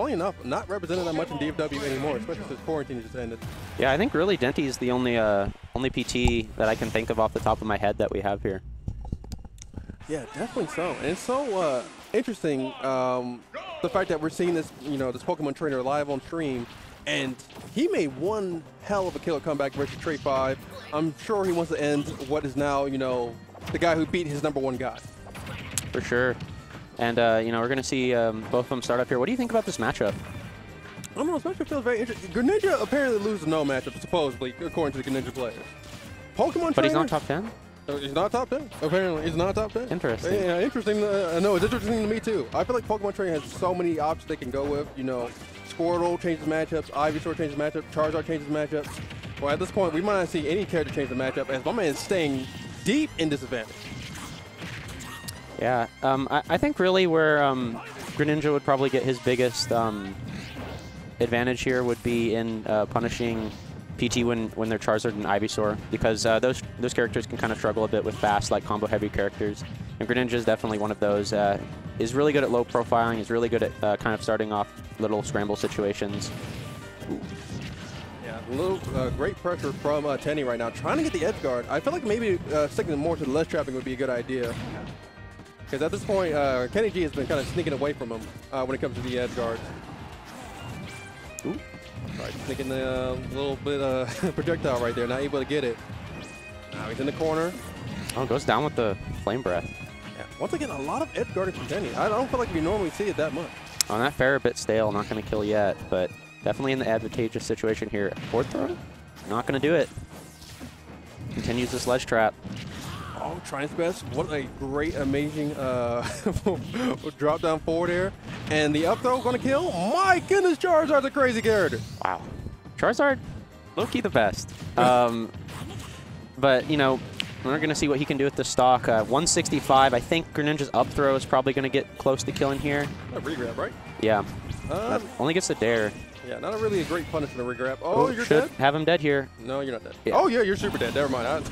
funny enough, not represented that much in DFW anymore, especially since quarantine just ended. Yeah, I think really Denti is the only PT that I can think of off the top of my head that we have here. Yeah, definitely so. And it's so interesting, the fact that we're seeing this, this Pokemon Trainer live on stream, and he made one hell of a killer comeback versus Tre5. I'm sure he wants to end what is now, the guy who beat his number one guy. For sure. And, we're going to see both of them start up here. What do you think about this matchup? I don't know. This matchup feels very interesting. Greninja apparently loses no matchup, supposedly, according to the Greninja players. Pokemon Trainer. But he's not top 10? He's not top 10. Apparently, he's not top 10. Interesting. Yeah, interesting. No, it's interesting to me, too. I feel like Pokemon Trainer has so many options they can go with. Squirtle changes matchups, Ivysaur changes matchup, Charizard changes matchups. Well, at this point, we might not see any character change the matchup, as my man is staying deep in disadvantage. Yeah, I think really where Greninja would probably get his biggest advantage here would be in punishing PT when they're Charizard and Ivysaur, because those characters can kind of struggle a bit with fast, like combo-heavy characters. And Greninja is definitely one of those. Is really good at low profiling. Is really good at kind of starting off little scramble situations. Ooh. Yeah, great pressure from Tenni right now, trying to get the edge guard. I feel like maybe sticking more to the ledge trapping would be a good idea. Because at this point, Kenny G has been kind of sneaking away from him when it comes to the edge guard. Ooh. Right, sneaking the little bit projectile right there, not able to get it. Now he's in the corner. Oh, goes down with the flame breath. Yeah. Once again, a lot of edge guarding from Tenni. I don't feel like we normally see it that much. On that fair, a bit stale, not going to kill yet, but definitely in the advantageous situation here. Fourth throw? Not going to do it. Continues this ledge trap. Oh, trying his best. What a great, amazing drop down forward air. And the up throw going to kill. My goodness, Charizard's a crazy character. Wow. Charizard, low-key the best. But, we're going to see what he can do with the stock. 165. I think Greninja's up throw is probably going to get close to killing here. A regrab, right? Yeah. Only gets a dare. Yeah, not really a great punish for the regrab. Oh, ooh, you're dead? Have him dead here. No, you're not dead. Yeah. Oh, yeah, you're super dead. Never mind.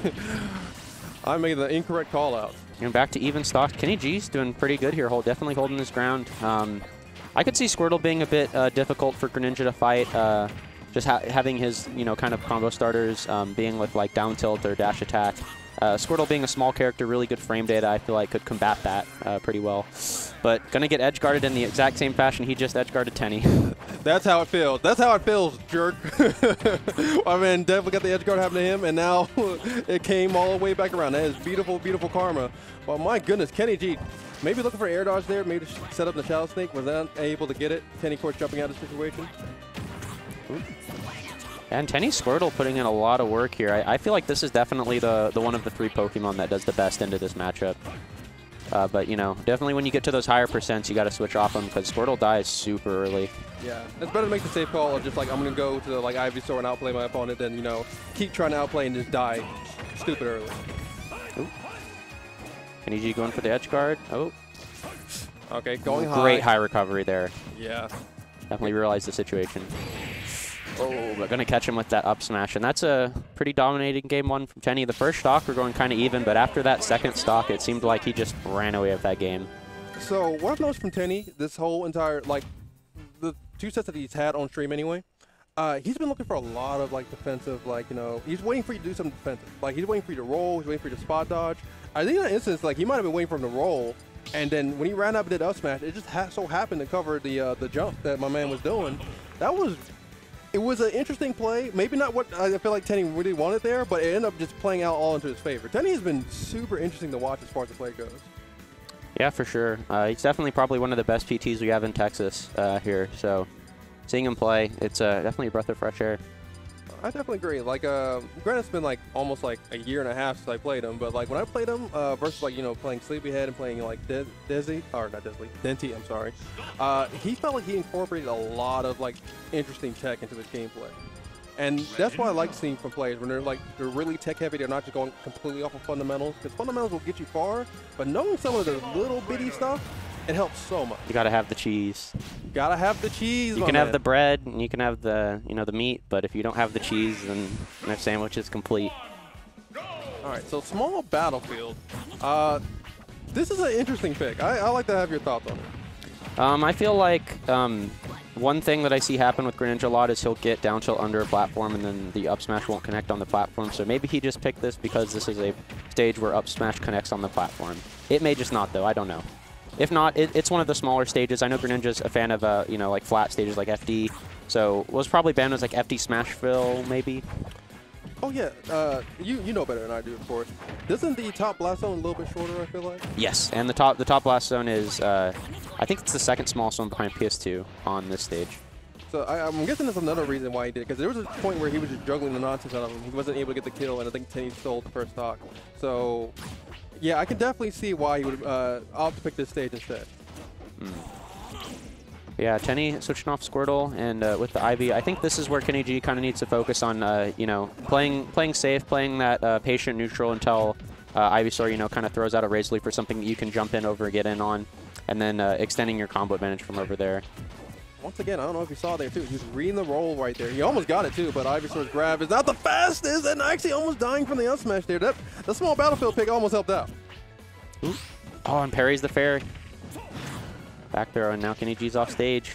I made the incorrect call out. And back to even stock. Kenny G's doing pretty good here. Definitely holding his ground. I could see Squirtle being a bit difficult for Greninja to fight. Just having his, kind of combo starters being with like down tilt or dash attack. Squirtle being a small character, really good frame data, I feel like could combat that pretty well. But gonna get edge guarded in the exact same fashion he just edge guarded Tenni. That's how it feels. That's how it feels, jerk. I mean, definitely got the edge guard happening to him, and now it came all the way back around. That is beautiful, beautiful karma. Well, my goodness, Kenny G, maybe looking for air dodge there, maybe to set up the Shadow Snake, was unable to get it. Tenni, of course, jumping out of the situation. Ooh. And Tenni Squirtle putting in a lot of work here. I feel like this is definitely the one of the three Pokemon that does the best into this matchup. But, definitely when you get to those higher percents, you got to switch off them because Squirtle dies super early. Yeah, it's better to make the safe call of just like, I'm going to go to like Ivysaur and outplay my opponent than, keep trying to outplay and just die stupid early. Ooh. Kenny G going for the edge guard. Oh. Okay, going high. Great high recovery there. Yeah. Definitely realized the situation. Oh, we're going to catch him with that up smash, and that's a pretty dominating game one from Tenni. The first stock, we're going kind of even, but after that second stock, it seemed like he just ran away with that game. So what I've noticed from Tenni, this whole entire, the two sets that he's had on stream anyway, he's been looking for a lot of, defensive, he's waiting for you to do something defensive. He's waiting for you to roll, he's waiting for you to spot dodge. I think in that instance, he might have been waiting for him to roll, and then when he ran up and did up smash, it just so happened to cover the jump that my man was doing. That was... It was an interesting play. Maybe not what I feel like Tenni really wanted there, but it ended up just playing out all into his favor. Tenni has been super interesting to watch as far as the play goes. Yeah, for sure. He's definitely probably one of the best PTs we have in Texas here. So seeing him play, it's definitely a breath of fresh air. I definitely agree. Granted, it's been almost a year and a half since I played him, but when I played him versus playing Sleepyhead and playing Denti, I'm sorry. He felt like he incorporated a lot of interesting tech into his gameplay, and that's why I like seeing from players when they're really tech heavy. They're not just going completely off of fundamentals, because fundamentals will get you far, but knowing some of the little bitty stuff, it helps so much. You gotta have the cheese. Gotta have the cheese. You can have the bread and you can have the the meat, but if you don't have the cheese, then my sandwich is complete. All right, so small battlefield. This is an interesting pick. I like to have your thoughts on it. I feel like One thing that I see happen with Greninja a lot is he'll get down tilt under a platform and then the up smash won't connect on the platform. So maybe he just picked this because this is a stage where up smash connects on the platform. It may just not though, I don't know. If not, it's one of the smaller stages. I know Greninja's a fan of, you know, like flat stages like FD. So what was probably banned was like FD Smashville maybe. Oh yeah, you know better than I do, of course. Isn't the top blast zone a little bit shorter, I feel like? Yes, and the top blast zone is, I think it's the second smallest one behind PS2 on this stage. So I'm guessing that's another reason why he did it, because there was a point where he was just juggling the nonsense out of him. He wasn't able to get the kill, and I think Tenni stole the first stock. So yeah, I can definitely see why he would opt to pick this stage instead. Yeah, Tenni switching off Squirtle and with the Ivy. I think this is where Kenny G kind of needs to focus on, you know, playing safe, playing that patient neutral until Ivysaur, you know, kind of throws out a Razor Leaf or something that you can jump in over and get in on, and then extending your combo advantage from over there. Once again, I don't know if you saw there too. He's reading the roll right there. He almost got it too, but Ivysaur's grab is not the fastest, and actually almost dying from the up smash there. That small battlefield pick almost helped out. Ooh. Oh, and parries the fair. Back throw, and now Kenny G's off stage.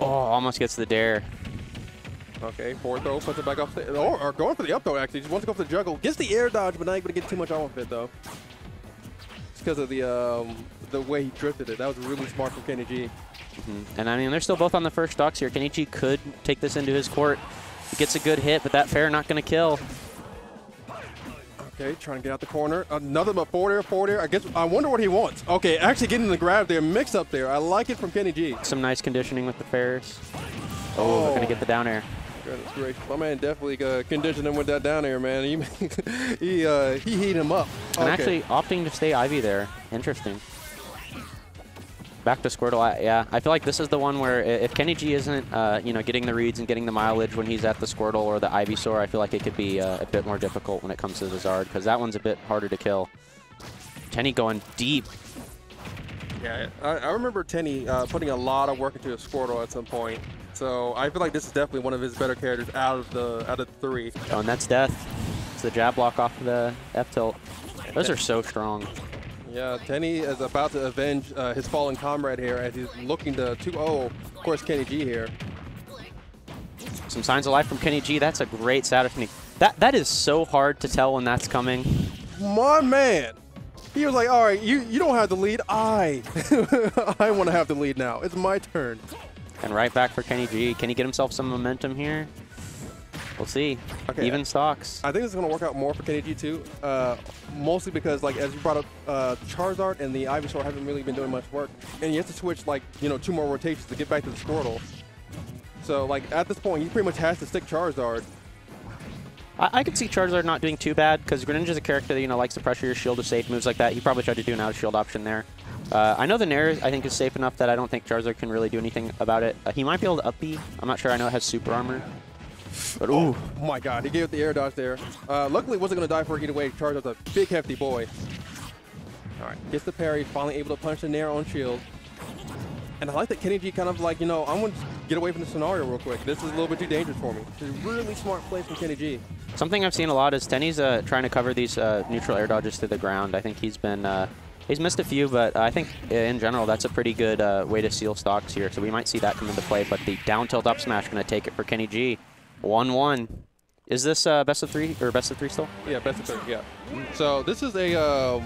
Oh, almost gets the dare. Okay, forward throw, puts it back off stage. Or going for the up throw, actually. Just wants to go for the juggle. Gets the air dodge, but not able to get too much off of it, though. It's because of the way he drifted it. That was really smart from Kenny G. And, I mean, they're still both on the first stocks here. Kenny G could take this into his court. He gets a good hit, but that fair not going to kill. Okay, trying to get out the corner. Another forward air. I guess I wonder what he wants. Okay, actually getting the grab there, mix up there. I like it from Kenny G. Some nice conditioning with the fairs. Oh, they're gonna get the down air. Goodness gracious. My man definitely conditioned him with that down air, man. He heated him up. Okay. And actually opting to stay Ivy there. Interesting. Back to Squirtle. I feel like this is the one where if Kenny G isn't, you know, getting the reads and getting the mileage when he's at the Squirtle or the Ivysaur, I feel like it could be a bit more difficult when it comes to the Zard, because that one's a bit harder to kill. Tenni going deep. Yeah, I remember Tenni putting a lot of work into a Squirtle at some point, so I feel like this is definitely one of his better characters out of the three. Oh, and that's death. It's the jab block off the F tilt. Those are so strong. Yeah, Tenni is about to avenge his fallen comrade here as he's looking to 2-0, of course, Kenny G here. Some signs of life from Kenny G. That's a great setup technique. That is so hard to tell when that's coming. My man. He was like, all right, you don't have the lead. I want to have the lead now. It's my turn. And right back for Kenny G. Can he get himself some momentum here? We'll see. Okay. Even stocks. I think this is going to work out more for Kenny G too, mostly because, like, as you brought up, Charizard and the Ivysaur haven't really been doing much work, and he has to switch, like, you know, 2 more rotations to get back to the Squirtle. So, like, at this point, he pretty much has to stick Charizard. I could see Charizard not doing too bad because Greninja's a character that, you know, likes to pressure your shield with safe moves like that. He probably tried to do an out of shield option there. I know the Nair, I think, is safe enough that I don't think Charizard can really do anything about it. He might be able to up B. I'm not sure. I know it has super armor. But, ooh. Oh my god, he gave it the air dodge there. Luckily, wasn't going to die for it either way. Charizard's a big, hefty boy. All right, gets the parry, finally able to punch the Nair on shield. And I like that Kenny G kind of like, you know, I'm going to get away from the scenario real quick. This is a little bit too dangerous for me. It's a really smart play from Kenny G. Something I've seen a lot is Tenni's trying to cover these neutral air dodges to the ground. I think he's been, he's missed a few, but I think in general, that's a pretty good way to seal stocks here. So we might see that come into play, but the down tilt up smash going to take it for Kenny G. 1-1. Is this best of 3 or best of 3 still? Yeah, best of 3. Yeah. So this is a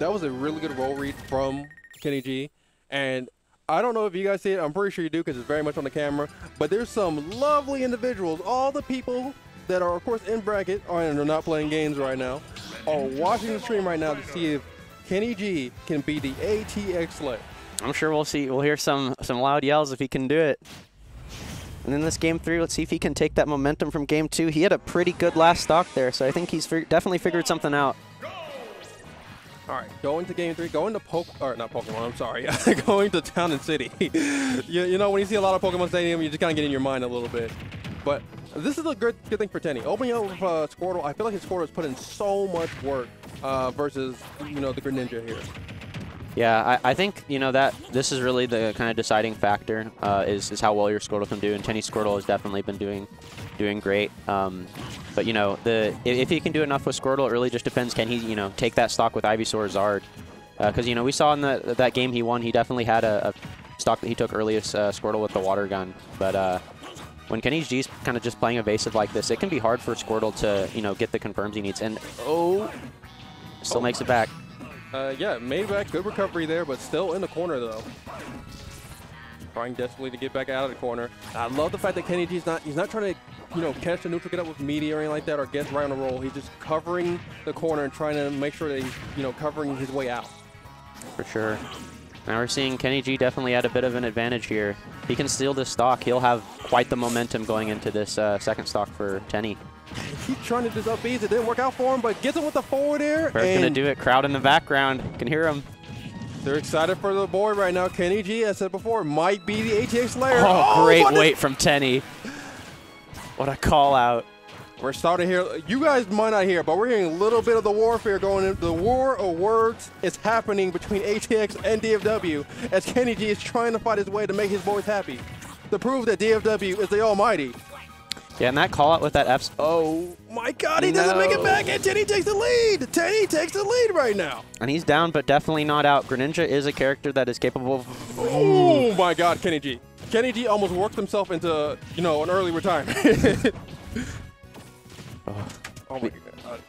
that was a really good roll read from Kenny G, and I don't know if you guys see it. I'm pretty sure you do because it's very much on the camera. But there's some lovely individuals. All the people that are, of course, in bracket and are not playing games right now are watching the stream right now to see if Kenny G can be the ATX sled. I'm sure we'll see. We'll hear some loud yells if he can do it. And then this game 3, let's see if he can take that momentum from game 2. He had a pretty good last stock there, so I think he's definitely figured something out. All right, going to game 3, going to going to Town and City. You know, when you see a lot of Pokemon Stadium, you just kind of get in your mind a little bit. But this is a good thing for Tenni. Opening up with Squirtle, I feel like his Squirtle has put in so much work versus, you know, the Greninja here. Yeah, I think, you know, that this is really the kind of deciding factor is how well your Squirtle can do, and Tenni Squirtle has definitely been doing great. But, you know, if he can do enough with Squirtle, it really just depends. Can he, you know, take that stock with Ivysaur or Zard? Because, you know, we saw in that game he won, he definitely had a stock that he took earlier, Squirtle with the water gun. But when Kenny G's kind of just playing evasive like this, it can be hard for Squirtle to, you know, get the confirms he needs. And still makes it back. Yeah, made back. Good recovery there, but still in the corner though. Trying desperately to get back out of the corner. I love the fact that Kenny G's not trying to, you know, catch the neutral, get up with meaty or anything like that, or get right on a roll. He's just covering the corner and trying to make sure that he's, you know, covering his way out. For sure. Now we're seeing Kenny G definitely at a bit of an advantage here. He can steal this stock. He'll have quite the momentum going into this second stock for Tenni. He's trying to just up ease. It didn't work out for him, but gets him with the forward air. Bird's going to do it. Crowd in the background. Can hear him. They're excited for the boy right now. Kenny G, as I said before, might be the ATX layer. Oh, great wait from Tenni. What a call out. We're starting here. You guys might not hear, but we're hearing a little bit of the warfare going in. The war of words is happening between ATX and DFW as Kenny G is trying to fight his way to make his boys happy, to prove that DFW is the almighty. Yeah, and that call out with that F. Oh my God, he doesn't make it back, and Tenni takes the lead. Tenni takes the lead right now. And he's down, but definitely not out. Greninja is a character that is capable of. Oh my God, Kenny G. Kenny G almost worked himself into, you know, an early retirement. Oh my God.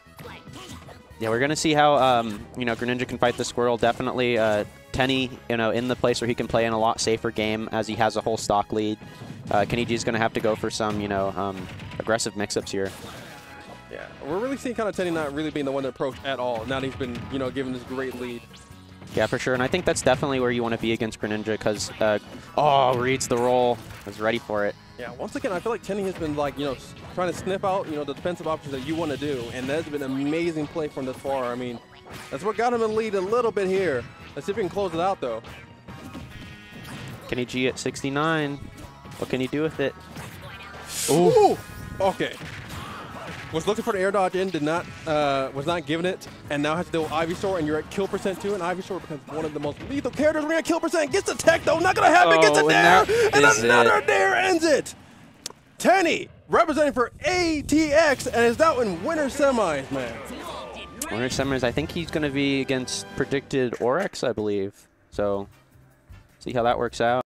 Yeah, we're gonna see how you know, Greninja can fight the Squirtle. Definitely, Tenni, you know, in the place where he can play in a lot safer game as he has a whole stock lead. Kenny G is going to have to go for some, you know, aggressive mix-ups here. Yeah, we're really seeing kind of Tenni not really being the one to approach at all. Now that he's been, you know, given this great lead. Yeah, for sure. And I think that's definitely where you want to be against Greninja because, reads the roll. I was ready for it. Yeah, once again, I feel like Tenni has been, like, you know, trying to sniff out, you know, the defensive options that you want to do. And that's been an amazing play from this far. I mean, that's what got him in lead a little bit here. Let's see if we can close it out, though. Kenny G at 69. What can he do with it? Ooh. Okay. Was looking for an air dodge in, did not, was not given it, and now has to deal with Ivysaur, and you're at kill percent too, and Ivysaur becomes one of the most lethal characters. We're at kill percent, gets the tech though, not gonna happen, gets a dare, and another dare ends it. Tenni, representing for ATX, and is now in winter semis, man. Winter semis, I think he's gonna be against predicted Oryx, I believe. So, see how that works out.